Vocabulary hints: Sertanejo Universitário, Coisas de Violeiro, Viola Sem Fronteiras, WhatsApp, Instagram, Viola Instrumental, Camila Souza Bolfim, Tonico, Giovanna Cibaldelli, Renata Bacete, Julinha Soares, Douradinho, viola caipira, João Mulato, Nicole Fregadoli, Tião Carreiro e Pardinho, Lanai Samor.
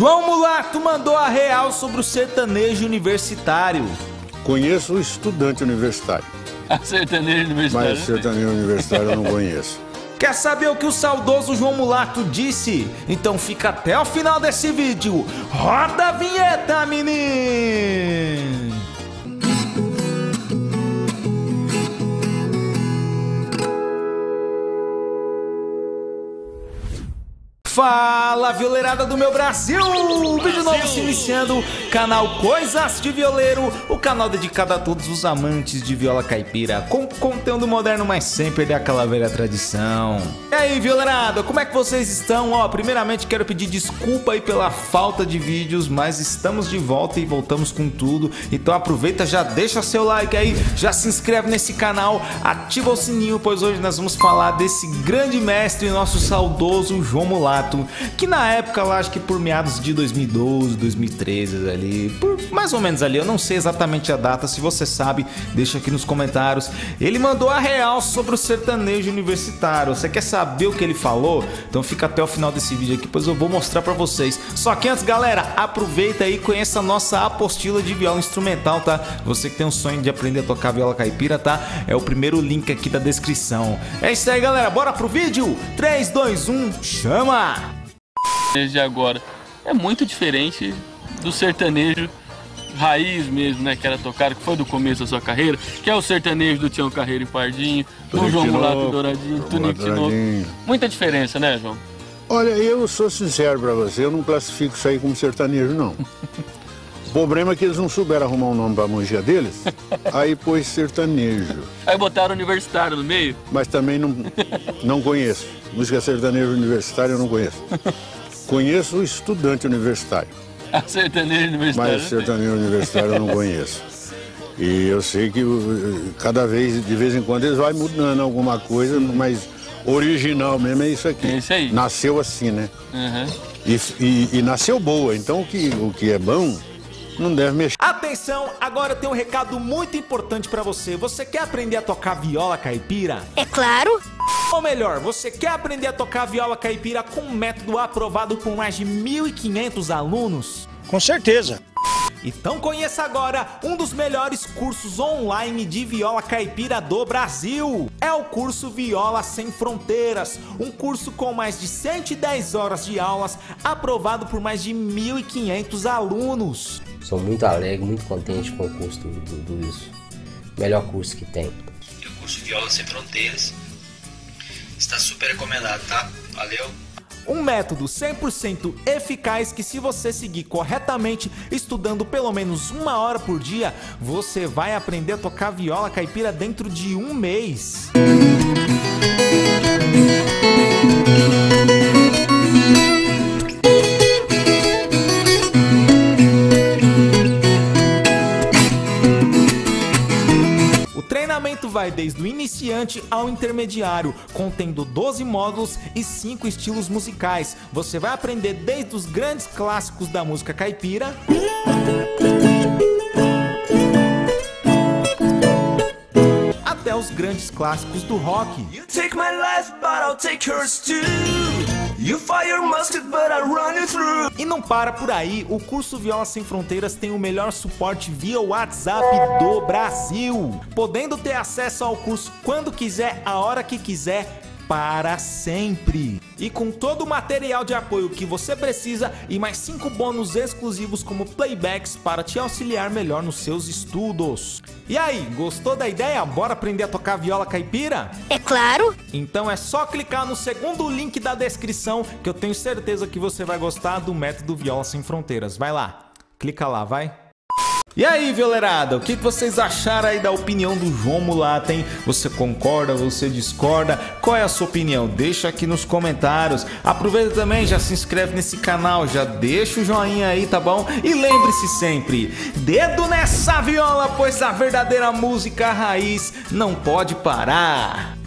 João Mulato mandou a real sobre o sertanejo universitário. Conheço o estudante universitário. A sertanejo universitário? Mas sertanejo universitário eu não conheço. Quer saber o que o saudoso João Mulato disse? Então fica até o final desse vídeo. Roda a vinheta, menino! Fala, violeirada do meu Brasil! Vídeo novo se iniciando, canal Coisas de Violeiro, o canal dedicado a todos os amantes de viola caipira, com conteúdo moderno, mas sem perder aquela velha tradição. E aí, violeirada, como é que vocês estão? Ó, primeiramente quero pedir desculpa aí pela falta de vídeos, mas estamos de volta e voltamos com tudo. Então aproveita, já deixa seu like aí, já se inscreve nesse canal, ativa o sininho, pois hoje nós vamos falar desse grande mestre, nosso saudoso João Mulato, que na época lá, acho que por meados de 2012, 2013 ali, por mais ou menos ali, eu não sei exatamente a data, se você sabe, deixa aqui nos comentários. Ele mandou a real sobre o sertanejo universitário. Você quer saber o que ele falou? Então fica até o final desse vídeo aqui, pois eu vou mostrar pra vocês. Só que antes, galera, aproveita aí e conheça a nossa apostila de viola instrumental, tá? Você que tem um sonho de aprender a tocar viola caipira, tá? É o primeiro link aqui da descrição. É isso aí, galera, bora pro vídeo? 3, 2, 1, chama! Desde agora é muito diferente do sertanejo raiz mesmo, né, que era tocado, que foi do começo da sua carreira, que é o sertanejo do Tião Carreiro e Pardinho, do João Mulato e Douradinho, Tonico. Muita diferença, né, João? Olha, eu sou sincero pra você, eu não classifico isso aí como sertanejo, não. O problema é que eles não souberam arrumar um nome pra manjinha deles, aí pôs sertanejo. Aí botaram universitário no meio? Mas também não conheço. Música sertanejo universitário eu não conheço. Conheço o estudante universitário. A sertanejo universitário? Mas sertanejo universitário eu não conheço. E eu sei que cada vez, de vez em quando, eles vão mudando alguma coisa, mas original mesmo é isso aqui. É isso aí. Nasceu assim, né? Uhum. E nasceu boa, então o que é bom não deve mexer. Atenção, agora tem um recado muito importante pra você. Você quer aprender a tocar viola caipira? É claro! Ou melhor, você quer aprender a tocar viola caipira com um método aprovado por mais de 1.500 alunos? Com certeza! Então conheça agora um dos melhores cursos online de viola caipira do Brasil. É o curso Viola Sem Fronteiras, um curso com mais de 110 horas de aulas, aprovado por mais de 1.500 alunos. Sou muito alegre, muito contente com o curso do isso. Melhor curso que tem. O curso Viola Sem Fronteiras está super recomendado, tá? Valeu! Um método 100% eficaz que, se você seguir corretamente, estudando pelo menos 1 hora por dia, você vai aprender a tocar viola caipira dentro de 1 mês. Vai desde o iniciante ao intermediário, contendo 12 módulos e 5 estilos musicais. Você vai aprender desde os grandes clássicos da música caipira até os grandes clássicos do rock. You take my life, but I'll take yours too. You fire musket, but I run it through. E não para por aí, o curso Viola Sem Fronteiras tem o melhor suporte via WhatsApp do Brasil, podendo ter acesso ao curso quando quiser, a hora que quiser, para sempre. E com todo o material de apoio que você precisa e mais 5 bônus exclusivos como playbacks para te auxiliar melhor nos seus estudos. E aí, gostou da ideia? Bora aprender a tocar viola caipira? É claro! Então é só clicar no segundo link da descrição, que eu tenho certeza que você vai gostar do método Viola Sem Fronteiras. Vai lá, clica lá, vai! E aí, violeirada, o que vocês acharam aí da opinião do João Mulato, hein? Você concorda, você discorda? Qual é a sua opinião? Deixa aqui nos comentários. Aproveita também, já se inscreve nesse canal, já deixa o joinha aí, tá bom? E lembre-se sempre, dedo nessa viola, pois a verdadeira música raiz não pode parar.